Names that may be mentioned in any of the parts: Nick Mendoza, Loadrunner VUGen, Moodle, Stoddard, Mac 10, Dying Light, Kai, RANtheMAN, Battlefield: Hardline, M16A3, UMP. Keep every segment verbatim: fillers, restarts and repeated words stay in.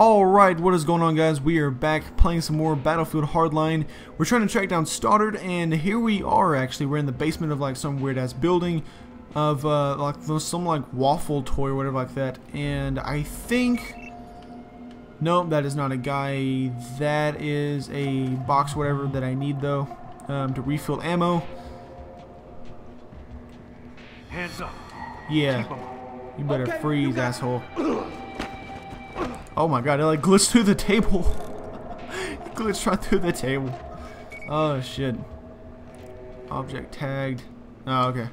Alright, what is going on, guys? We are back playing some more Battlefield Hardline. We're trying to track down Stoddard, and here we are. Actually, we're in the basement of like some weird ass building of uh, like some like waffle toy or whatever like that, and I think nope, that is not a guy. That is a box, whatever, that I need though um, to refill ammo. Hands up. Yeah, you better okay, freeze, you asshole. Oh my god, it like glitched through the table. It glitched right through the table. Oh shit. Object tagged. Oh, okay.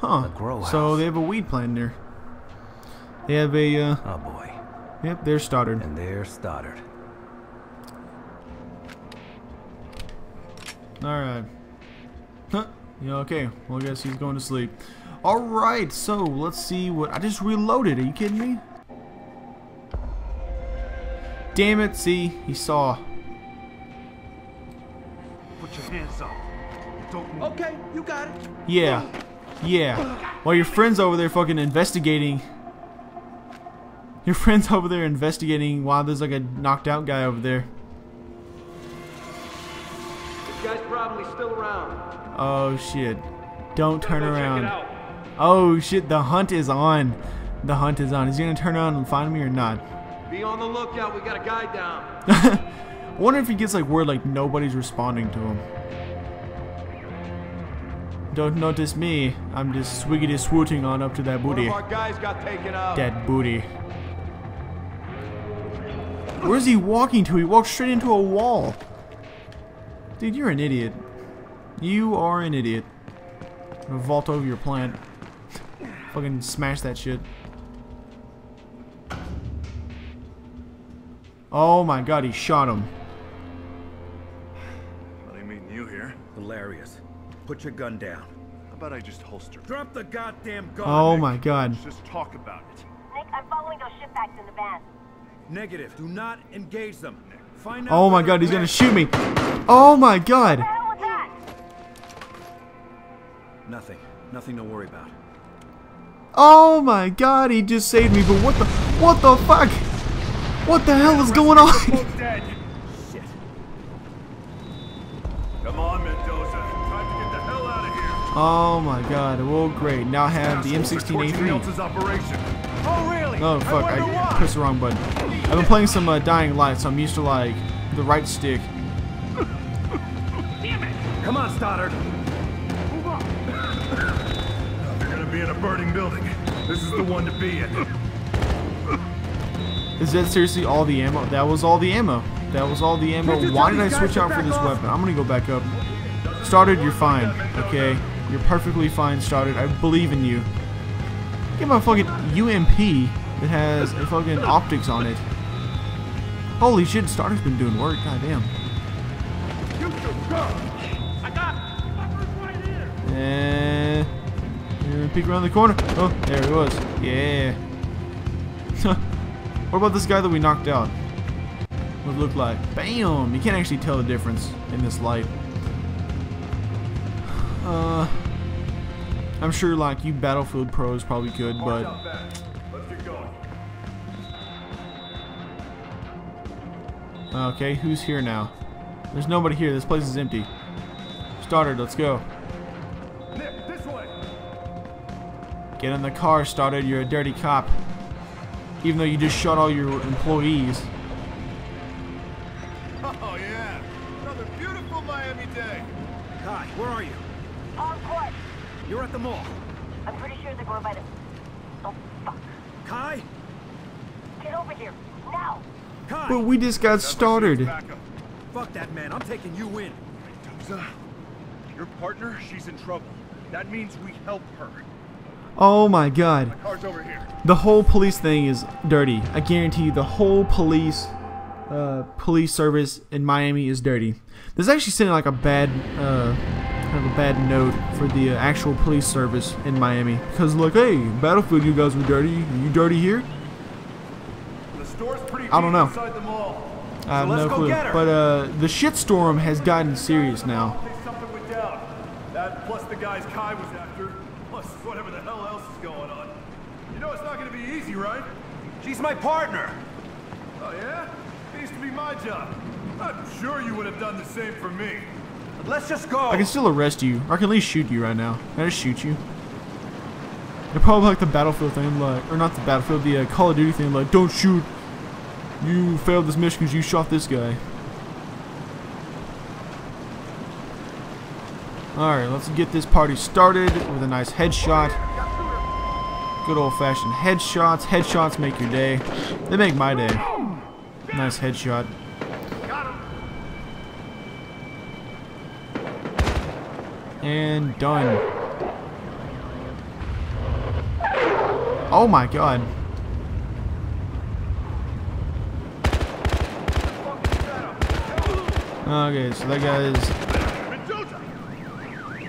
Huh. The so they have a weed plant there. They have a. Uh, oh boy. Yep, they're Stoddard. And they're Stoddard. Alright. Huh. Yeah, okay. Well, I guess he's going to sleep. Alright, so let's see what. I just reloaded. Are you kidding me? Damn it. See, he saw. Put your hands up. Don't move. Okay, you got it. Yeah. Yeah. While your friend's over there fucking investigating. Your friend's over there investigating while there's like a knocked out guy over there. This guy's probably still around. Oh shit. Don't turn around. Oh shit, the hunt is on. The hunt is on. Is he gonna turn around and find me or not? Be on the lookout, we got a guy down. I wonder if he gets like word like nobody's responding to him. Don't notice me. I'm just swiggity swooting on up to that booty. One of our guys got taken out. That booty. Where's he walking to? He walked straight into a wall. Dude, you're an idiot. You are an idiot. I'm gonna vault over your plant. Fucking smash that shit. Oh my god, he shot him. Well, they meeting you here. Hilarious. Put your gun down. How about I just holster? Drop the goddamn gun. Oh my god. Let's just talk about it. Nick, I'm following those shitbags in the van. Negative. Do not engage them. Nick, find out. Oh my god, he's gonna shoot me. Oh my god. What the hell was that? Nothing. Nothing to worry about. Oh my god, he just saved me, but what the what the fuck? What the hell is going on? Shit. Come on, Mendoza. Oh my god, well great, now I have the M sixteen A three. Oh, really? Oh fuck, I, I pressed the wrong button. I've been playing some uh, Dying Light, so I'm used to like, the right stick. Damn it. Come on, Stoddard. Move on. You're gonna be in a burning building. This is the one to be in. Is that seriously all the ammo? That was all the ammo. That was all the ammo. Why did I switch out for this weapon? I'm gonna go back up. Stoddard, you're fine, okay? You're perfectly fine, Stoddard. I believe in you. Get my fucking U M P that has a fucking optics on it. Holy shit, Stoddard's been doing work. Goddamn. And peek around the corner. Oh, there he was. Yeah. What about this guy that we knocked out? What it looked like? Bam! You can't actually tell the difference in this light. Uh, I'm sure like you Battlefield pros probably could, but okay, who's here now? There's nobody here. This place is empty. Stoddard, let's go. Nick, this way. Get in the car, Stoddard. You're a dirty cop, even though you just shot all your employees. Oh yeah, another beautiful Miami day. Kai, where are you? On court. You're at the mall. I'm pretty sure they're going by the... Oh, fuck. Kai? Get over here. Now! Kai! But we just got started. Fuck that man. I'm taking you in. Mendoza, your partner, she's in trouble. That means we help her. Oh my god. My car's over here. The whole police thing is dirty. I guarantee you the whole police... Uh, police service in Miami is dirty. This is actually sending like a bad... Uh, Kind of a bad note for the uh, actual police service in Miami, because look, hey, Battlefield, you guys were dirty. You dirty here? The store's pretty I don't know. The mall. I have so no clue. But uh, the shitstorm has gotten serious now. That plus the guys Kai was after, plus whatever the hell else is She's my partner. Oh, yeah? It used to be my job. I'm sure you would have done the same for me. But let's just go. I can still arrest you. Or I can at least shoot you right now. I just shoot you. They're probably like the Battlefield thing, like, or not the Battlefield, the uh, Call of Duty thing, like, don't shoot. You failed this mission because you shot this guy. Alright, let's get this party started with a nice headshot. Good old-fashioned headshots. Headshots make your day. They make my day. Nice headshot. And done. Oh my god. Okay, so that guy is...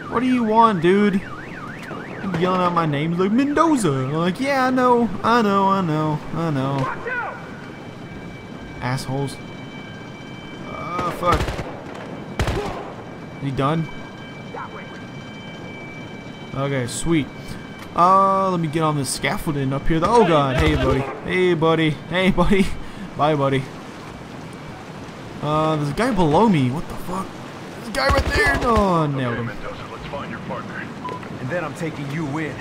What do you want, dude? You're yelling out my name like Mendoza. I'm like, yeah, I know, I know, I know, I know. Assholes. Oh, fuck. He done? Okay, sweet. Uh, let me get on this scaffolding up here. Oh god, hey buddy, hey buddy, hey buddy, bye buddy. Uh, there's a guy below me. What the fuck? There's a guy right there. Oh, nailed him. Okay, Mendoza, let's find your partner. And then I'm taking you in.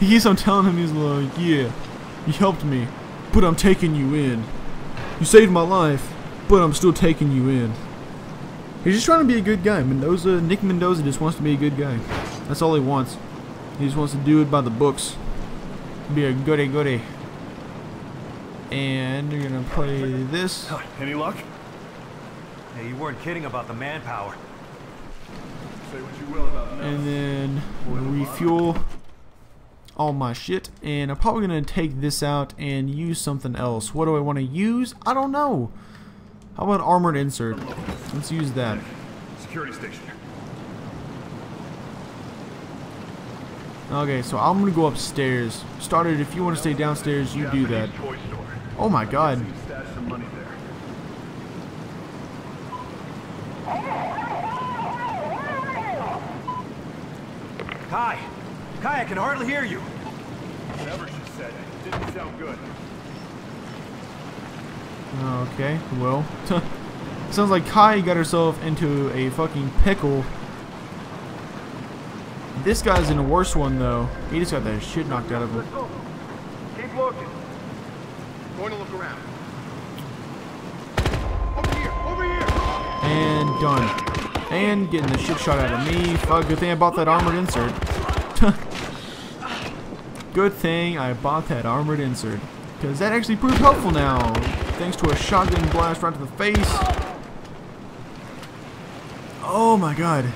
Yes, I'm telling him. He's like, yeah, you helped me, but I'm taking you in. You saved my life, but I'm still taking you in. He's just trying to be a good guy. Mendoza, Nick Mendoza just wants to be a good guy. That's all he wants. He just wants to do it by the books. Be a goody goody. And you're gonna play this. Any luck? Hey, you weren't kidding about the manpower. Say what you will about that. And then refuel all my shit. And I'm probably gonna take this out and use something else. What do I want to use? I don't know. How about armored insert? Let's use that. Security station. Okay, so I'm gonna go upstairs. Stoddard, if you want to stay downstairs, you do that. Oh my god. Kai! Kai, I can hardly hear you! Whatever she said, it didn't sound good. Okay, well. Sounds like Kai got herself into a fucking pickle. This guy's in a worse one, though. He just got that shit knocked out of him. Keep looking. Going to look around. Over here, over here. And done. And getting the shit shot out of me. Fuck, good thing I bought that armored insert. Good thing I bought that armored insert. Because that actually proved helpful now. Thanks to a shotgun blast right to the face. Oh my god.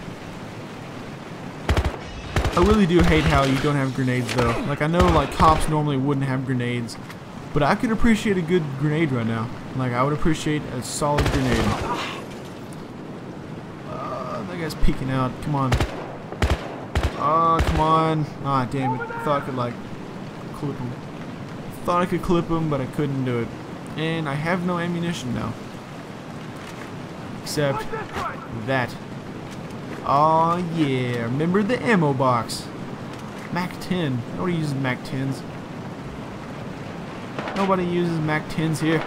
I really do hate how you don't have grenades though. Like, I know like cops normally wouldn't have grenades, but I could appreciate a good grenade right now. Like, I would appreciate a solid grenade. Uh, that guy's peeking out. Come on. Oh, come on. Ah, damn it. I thought I could like clip him. Thought I could clip him, but I couldn't do it. And I have no ammunition now. Except that. Oh yeah, remember the ammo box. Mac ten. Nobody uses Mac tens. Nobody uses Mac tens here.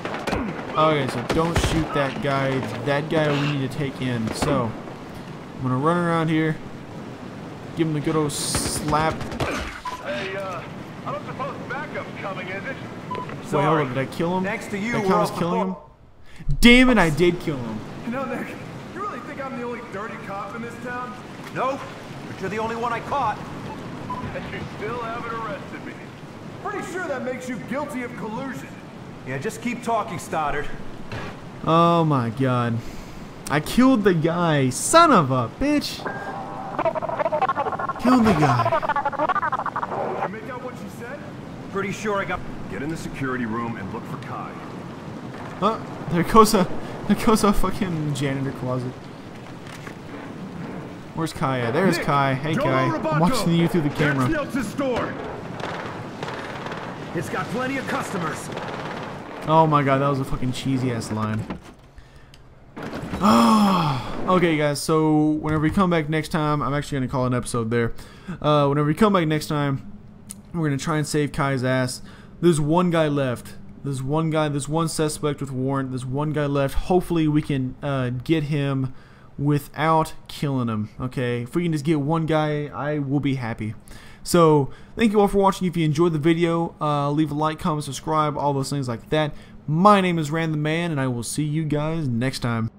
Okay, so don't shoot that guy. That guy we need to take in. So, I'm gonna run around here. Give him a good old slap. Hey, uh, I don't suppose backup's coming, is it? Wait, hold up, did I kill him? Next to you, did I count as killing him? Damn it, I did kill him. You know, Nick, you really think I'm the only dirty cop in this town? No, but you're the only one I caught. And you still haven't arrested me. Pretty sure that makes you guilty of collusion. Yeah, just keep talking, Stoddard. Oh my god. I killed the guy. Son of a bitch. Killed the guy. You make out what you said? Pretty sure I got... Get in the security room and look for Kai. Oh, there goes a, there goes a fucking janitor closet. Where's Kai at? There's Nick, Kai. Hey, Joel Kai. Roboto. I'm watching you through the camera. It's got plenty of customers. Oh my god, that was a fucking cheesy ass line. Oh, okay, guys. So whenever we come back next time, I'm actually gonna call an episode there. Uh, whenever we come back next time. We're going to try and save Kai's ass. There's one guy left. There's one guy, there's one suspect with warrant. There's one guy left. Hopefully we can uh, get him without killing him. Okay, if we can just get one guy, I will be happy. So thank you all for watching. If you enjoyed the video, uh, leave a like, comment, subscribe, all those things like that. My name is RANtheMAN, and I will see you guys next time.